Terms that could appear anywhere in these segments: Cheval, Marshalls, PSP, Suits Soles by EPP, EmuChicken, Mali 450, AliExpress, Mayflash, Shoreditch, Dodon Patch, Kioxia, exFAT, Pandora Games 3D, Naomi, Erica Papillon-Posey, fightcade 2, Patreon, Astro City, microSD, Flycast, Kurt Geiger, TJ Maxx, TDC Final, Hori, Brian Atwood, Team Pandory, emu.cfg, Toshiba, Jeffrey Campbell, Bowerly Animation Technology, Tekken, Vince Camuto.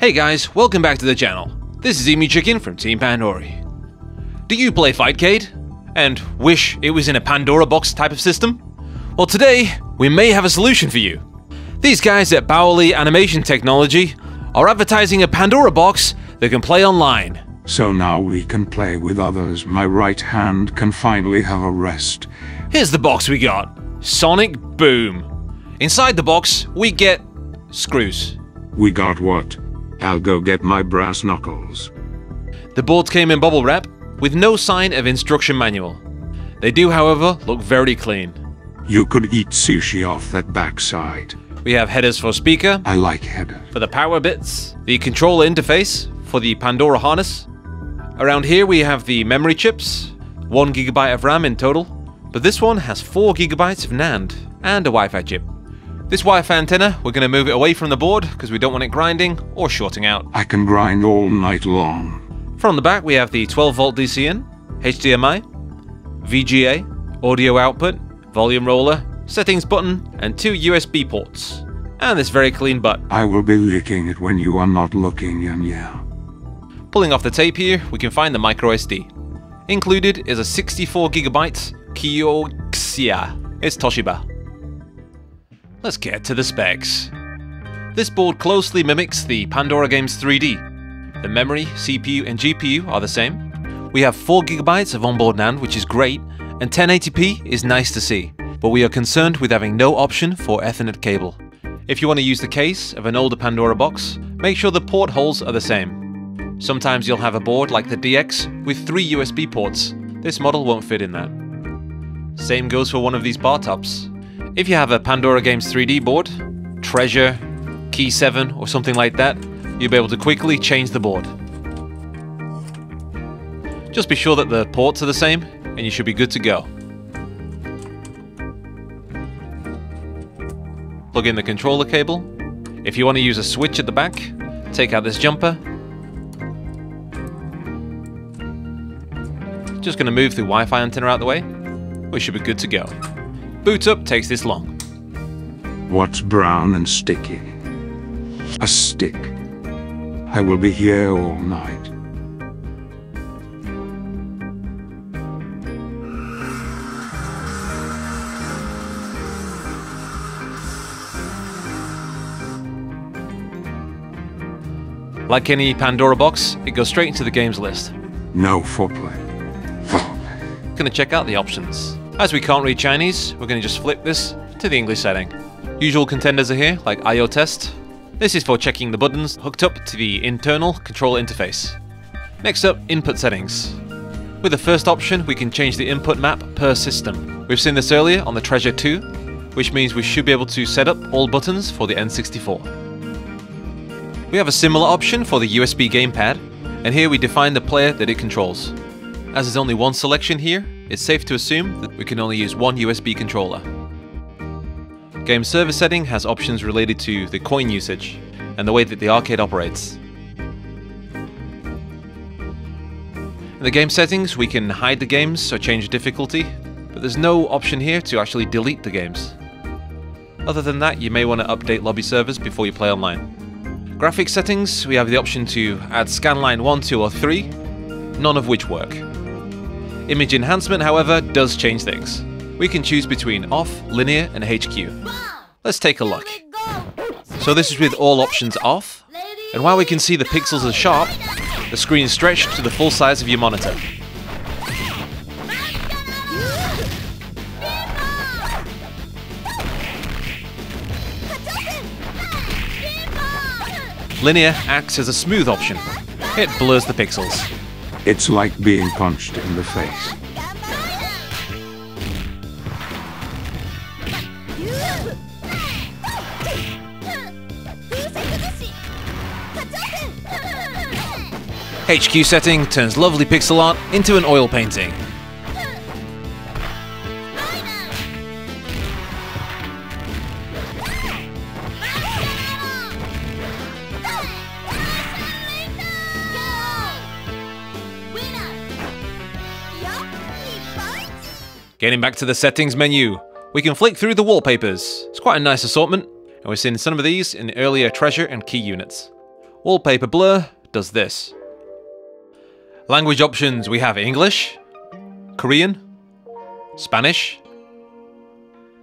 Hey guys, welcome back to the channel. This is EmuChicken from Team Pandory. Do you play Fightcade? And wish it was in a Pandora box type of system? Well today, we may have a solution for you. These guys at Bowerly Animation Technology are advertising a Pandora box that can play online. So now we can play with others, my right hand can finally have a rest. Here's the box we got, Sonic Boom. Inside the box, we get screws. We got what? I'll go get my brass knuckles. The boards came in bubble wrap, with no sign of instruction manual. They do, however, look very clean. You could eat sushi off that backside. We have headers for speaker. I like headers. For the power bits. The controller interface for the Pandora harness. Around here we have the memory chips. 1 GB of RAM in total. But this one has 4 GB of NAND and a Wi-Fi chip. This Wi-Fi antenna, we're going to move it away from the board because we don't want it grinding or shorting out. I can grind all night long. From the back we have the 12V DC in, HDMI, VGA, audio output, volume roller, settings button, and 2 USB ports. And this very clean butt. I will be licking it when you are not looking, and yeah. Pulling off the tape here, we can find the microSD. Included is a 64 GB Kioxia. It's Toshiba. Let's get to the specs. This board closely mimics the Pandora Games 3D. The memory, CPU and GPU are the same. We have 4 GB of onboard NAND, which is great, and 1080p is nice to see, but we are concerned with having no option for Ethernet cable. If you want to use the case of an older Pandora box, make sure the port holes are the same. Sometimes you'll have a board like the DX with 3 USB ports. This model won't fit in that. Same goes for one of these bar tops. If you have a Pandora Games 3D board, Treasure, Key 7 or something like that, you'll be able to quickly change the board. Just be sure that the ports are the same and you should be good to go. Plug in the controller cable. If you want to use a switch at the back, take out this jumper. Just going to move the Wi-Fi antenna out the way. We should be good to go. Boot up takes this long. What's brown and sticky? A stick. I will be here all night. Like any Pandora box, it goes straight into the games list. No foreplay. I'm gonna check out the options. As we can't read Chinese, we're going to just flip this to the English setting. Usual contenders are here, like I/O test. This is for checking the buttons hooked up to the internal controller interface. Next up, input settings. With the first option, we can change the input map per system. We've seen this earlier on the Treasure 2, which means we should be able to set up all buttons for the N64. We have a similar option for the USB gamepad, and here we define the player that it controls. As there's only one selection here, it's safe to assume that we can only use one USB controller. Game server setting has options related to the coin usage and the way that the arcade operates. In the game settings, we can hide the games or change difficulty, but there's no option here to actually delete the games. Other than that, you may want to update lobby servers before you play online. Graphic settings, we have the option to add scanline 1, 2 or 3, none of which work. Image enhancement, however, does change things. We can choose between off, linear, and HQ. Let's take a look. So this is with all options off, and while we can see the pixels are sharp, the screen is stretched to the full size of your monitor. Linear acts as a smooth option. It blurs the pixels. It's like being punched in the face. HQ setting turns lovely pixel art into an oil painting. Getting back to the settings menu, we can flick through the wallpapers. It's quite a nice assortment, and we've seen some of these in the earlier Treasure and Key units. wallpaper blur does this. Language options, we have English, Korean, Spanish,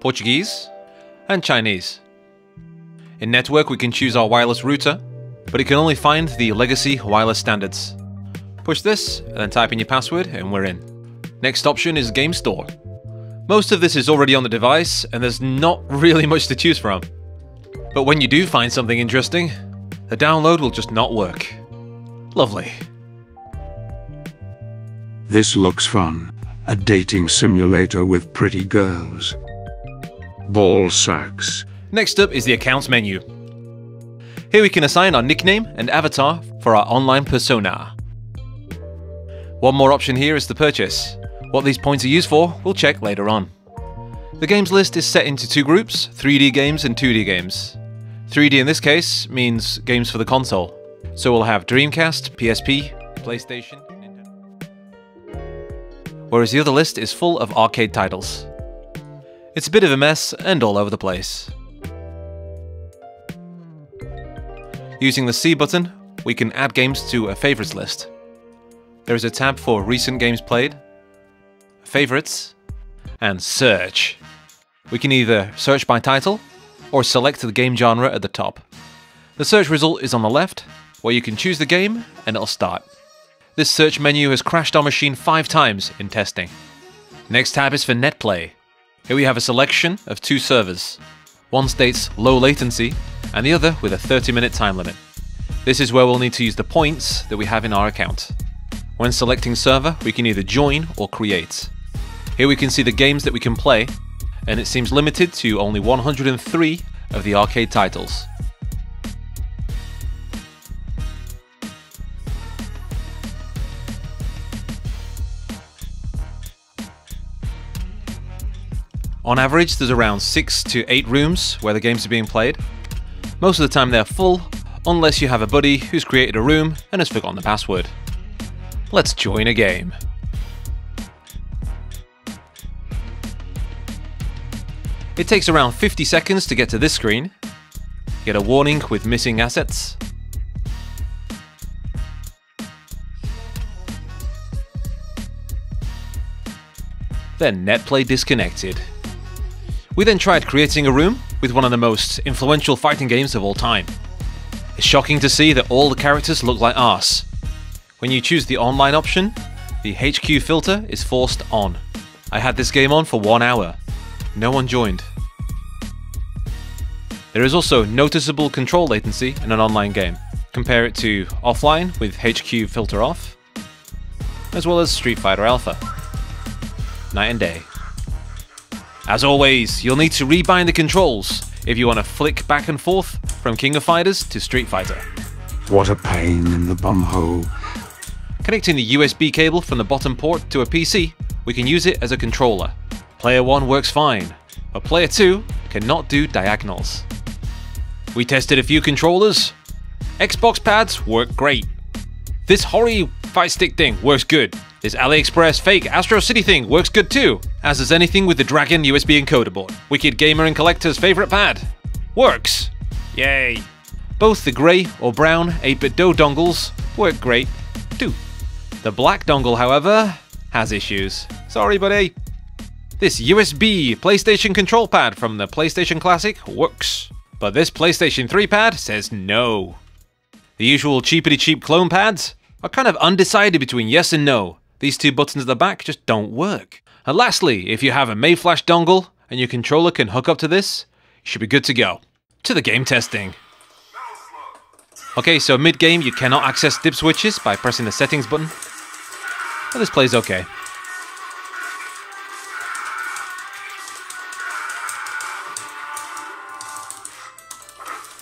Portuguese, and Chinese. In network, we can choose our wireless router, but it can only find the legacy wireless standards. Push this, and then type in your password, and we're in. Next option is Game Store. Most of this is already on the device, and there's not really much to choose from. But when you do find something interesting, the download will just not work. Lovely. This looks fun. A dating simulator with pretty girls. Ball sacks. Next up is the accounts menu. Here we can assign our nickname and avatar for our online persona. One more option here is the purchase. What these points are used for, we'll check later on. The games list is set into two groups, 3D games and 2D games. 3D in this case means games for the console. So we'll have Dreamcast, PSP, PlayStation, Nintendo. Whereas the other list is full of arcade titles. It's a bit of a mess and all over the place. Using the C button, we can add games to a favorites list. There is a tab for recent games played, favorites, and search. We can either search by title or select the game genre at the top. The search result is on the left, where you can choose the game and it'll start. This search menu has crashed our machine 5 times in testing. Next tab is for NetPlay. Here we have a selection of 2 servers. One states low latency and the other with a 30-minute time limit. This is where we'll need to use the points that we have in our account. When selecting server, we can either join or create. Here we can see the games that we can play, and it seems limited to only 103 of the arcade titles. On average, there's around 6 to 8 rooms where the games are being played. Most of the time they're full, unless you have a buddy who's created a room and has forgotten the password. Let's join a game. It takes around 50 seconds to get to this screen. You get a warning with missing assets. Then NetPlay disconnected. We then tried creating a room with one of the most influential fighting games of all time. It's shocking to see that all the characters look like arse. When you choose the online option, the HQ filter is forced on. I had this game on for 1 hour. No one joined. There is also noticeable control latency in an online game. Compare it to offline with HQ filter off, as well as Street Fighter Alpha. Night and day. As always, you'll need to rebind the controls if you want to flick back and forth from King of Fighters to Street Fighter. What a pain in the bumhole. Connecting the USB cable from the bottom port to a PC, we can use it as a controller. Player 1 works fine, but Player 2 cannot do diagonals. We tested a few controllers. Xbox pads work great. This Hori fight stick thing works good. This AliExpress fake Astro City thing works good too, as is anything with the Dragon USB encoder board. Wicked gamer and collector's favourite pad. Works! Yay! Both the grey or brown 8BitDo dongles work great too. The black dongle, however, has issues. Sorry, buddy. This USB PlayStation control pad from the PlayStation Classic works, but this PlayStation 3 pad says no. The usual cheapity-cheap clone pads are kind of undecided between yes and no. These 2 buttons at the back just don't work. And lastly, if you have a Mayflash dongle and your controller can hook up to this, you should be good to go. To the game testing. Okay, so mid-game you cannot access dip switches by pressing the settings button. But this plays okay.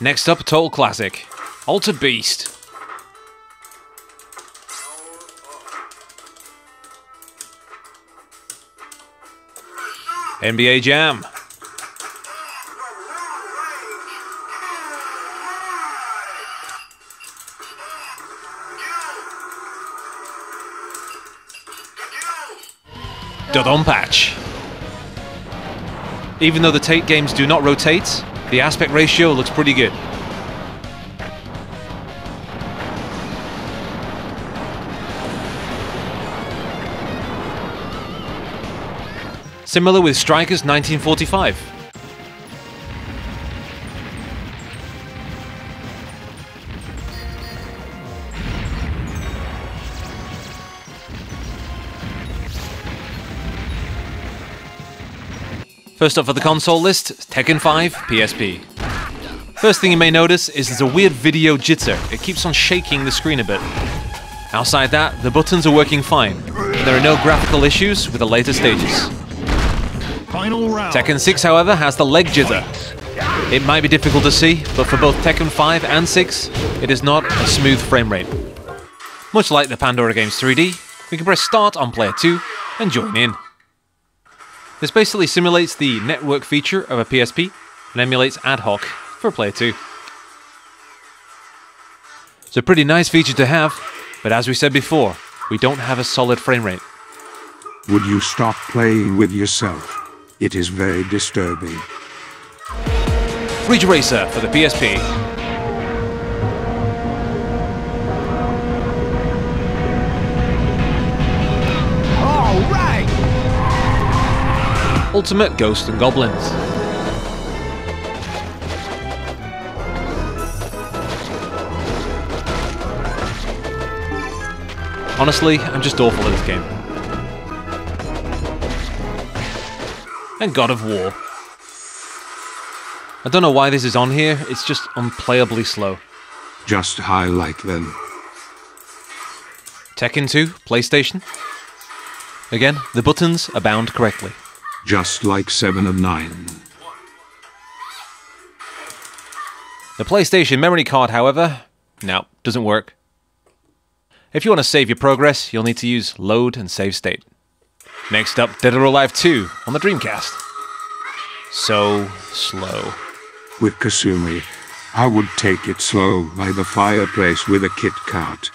Next up, Total Classic. Altered Beast. NBA Jam. Dodon Patch. Even though the Tate games do not rotate, the aspect ratio looks pretty good. Similar with Strikers 1945. First up for the console list, Tekken 5 PSP. First thing you may notice is there's a weird video jitter. It keeps on shaking the screen a bit. Outside that, the buttons are working fine. There are no graphical issues with the later stages. Tekken 6, however, has the leg jitter. It might be difficult to see, but for both Tekken 5 and 6, it is not a smooth frame rate. Much like the Pandora Games 3D, we can press Start on Player 2 and join in. This basically simulates the network feature of a PSP and emulates ad hoc for Player 2. It's a pretty nice feature to have, but as we said before, we don't have a solid frame rate. Would you stop playing with yourself? It is very disturbing. Ridge Racer for the PSP. All right. Ultimate Ghosts and Goblins. Honestly, I'm just awful at this game. And God of War. I don't know why this is on here, it's just unplayably slow. Just highlight them. Tekken 2, PlayStation. Again, the buttons are bound correctly. Just like 7 of 9. The PlayStation memory card, however, no, doesn't work. If you want to save your progress, you'll need to use Load and Save State. Next up, Dead or Alive 2 on the Dreamcast. So slow. With Kasumi, I would take it slow by the fireplace with a Kit Kat.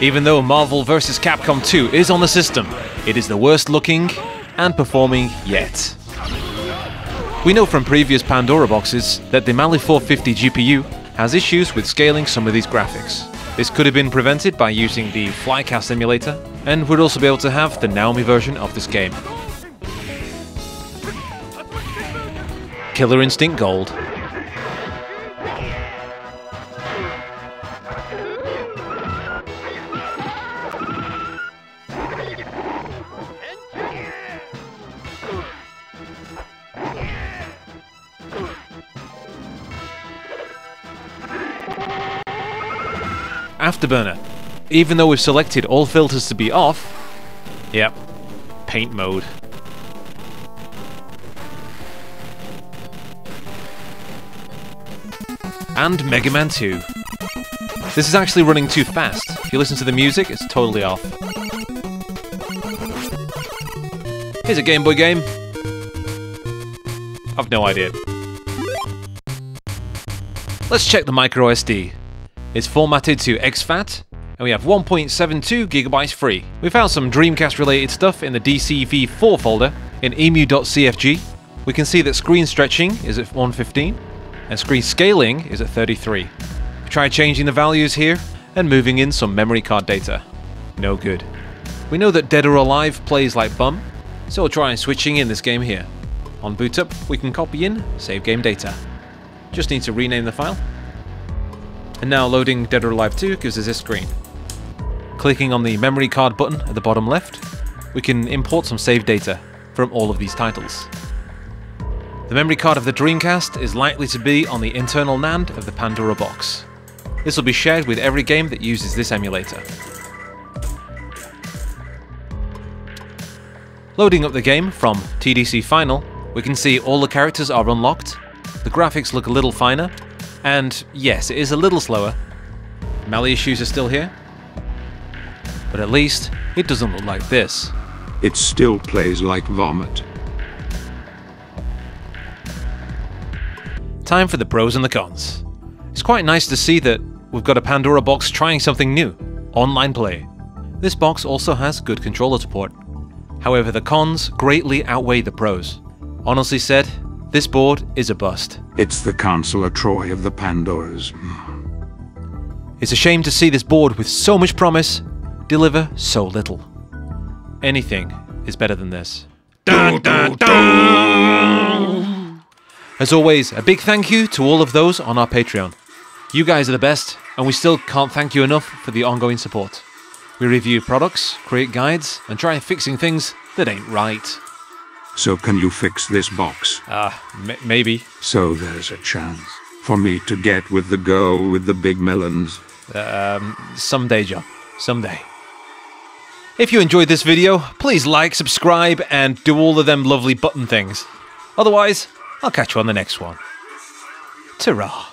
Even though Marvel vs. Capcom 2 is on the system, it is the worst looking and performing yet. We know from previous Pandora boxes that the Mali 450 GPU has issues with scaling some of these graphics. This could have been prevented by using the Flycast emulator, and would also be able to have the Naomi version of this game. Killer Instinct Gold. Afterburner. Even though we've selected all filters to be off, yep, paint mode. And Mega Man 2. This is actually running too fast. If you listen to the music, it's totally off. Here's a Game Boy game. I've no idea. Let's check the microSD. It's formatted to exFAT, and we have 1.72 gigabytes free. We found some Dreamcast-related stuff in the DCV4 folder in emu.cfg. We can see that screen stretching is at 115, and screen scaling is at 33. We tried changing the values here and moving in some memory card data. No good. We know that Dead or Alive plays like bum, so we'll try switching in this game here. On boot up, we can copy in save game data. Just need to rename the file. And now loading Dead or Alive 2 gives us this screen. Clicking on the memory card button at the bottom left, we can import some save data from all of these titles. The memory card of the Dreamcast is likely to be on the internal NAND of the Pandora box. This will be shared with every game that uses this emulator. Loading up the game from TDC Final, we can see all the characters are unlocked, the graphics look a little finer, and yes, it is a little slower. Mali issues are still here. But at least it doesn't look like this. It still plays like vomit. Time for the pros and the cons. It's quite nice to see that we've got a Pandora box trying something new, online play. This box also has good controller support. However, the cons greatly outweigh the pros. Honestly said, this board is a bust. It's the Consular Troy of the Pandoras. It's a shame to see this board with so much promise deliver so little. Anything is better than this. Dun, dun, dun. As always, a big thank you to all of those on our Patreon. You guys are the best, and we still can't thank you enough for the ongoing support. We review products, create guides, and try fixing things that ain't right. So can you fix this box? Maybe. So there's a chance for me to get with the girl with the big melons. Someday, John. Someday. If you enjoyed this video, please like, subscribe, and do all of them lovely button things. Otherwise, I'll catch you on the next one. Ta-ra.